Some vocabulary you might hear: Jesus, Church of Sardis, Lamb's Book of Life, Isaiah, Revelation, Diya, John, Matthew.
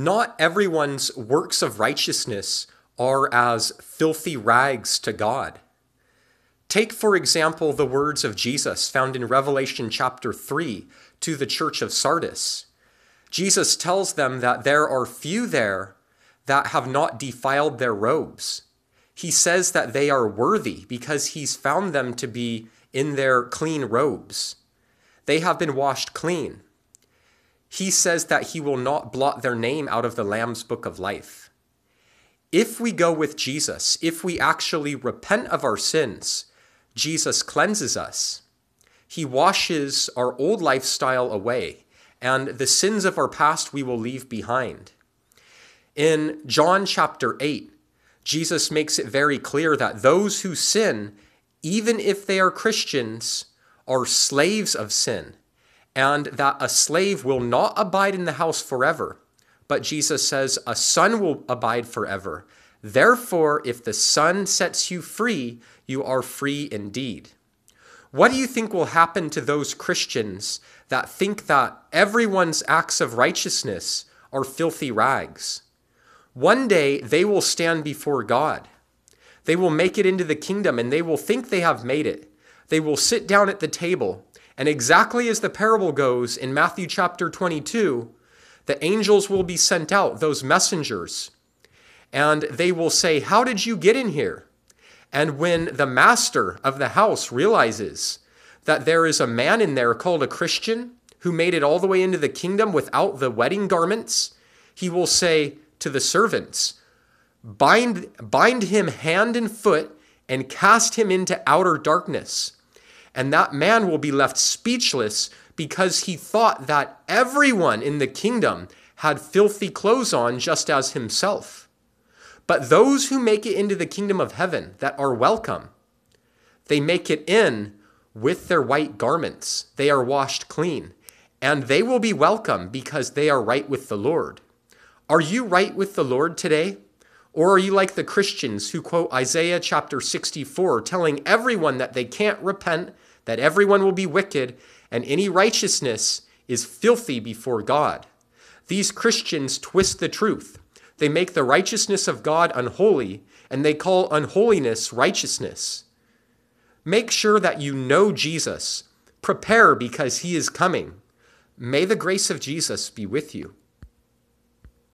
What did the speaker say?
Not everyone's works of righteousness are as filthy rags to God. Take, for example, the words of Jesus found in Revelation chapter 3 to the church of Sardis. Jesus tells them that there are few there that have not defiled their robes. He says that they are worthy because he's found them to be in their clean robes. They have been washed clean. He says that he will not blot their name out of the Lamb's Book of Life. If we go with Jesus, if we actually repent of our sins, Jesus cleanses us. He washes our old lifestyle away, and the sins of our past we will leave behind. In John chapter 8, Jesus makes it very clear that those who sin, even if they are Christians, are slaves of sin, and that a slave will not abide in the house forever. But Jesus says, a son will abide forever. Therefore, if the son sets you free, you are free indeed. What do you think will happen to those Christians that think that everyone's acts of righteousness are filthy rags? One day, they will stand before God. They will make it into the kingdom, and they will think they have made it. They will sit down at the table, and exactly as the parable goes in Matthew chapter 22, the angels will be sent out, those messengers, and they will say, "How did you get in here?" And when the master of the house realizes that there is a man in there called a Christian who made it all the way into the kingdom without the wedding garments, he will say to the servants, bind him hand and foot and cast him into outer darkness. And that man will be left speechless because he thought that everyone in the kingdom had filthy clothes on just as himself. But those who make it into the kingdom of heaven that are welcome, they make it in with their white garments. They are washed clean, and they will be welcome because they are right with the Lord. Are you right with the Lord today? Or are you like the Christians who quote Isaiah chapter 64, telling everyone that they can't repent, that everyone will be wicked, and any righteousness is filthy before God? These Christians twist the truth. They make the righteousness of God unholy, and they call unholiness righteousness. Make sure that you know Jesus. Prepare because he is coming. May the grace of Jesus be with you.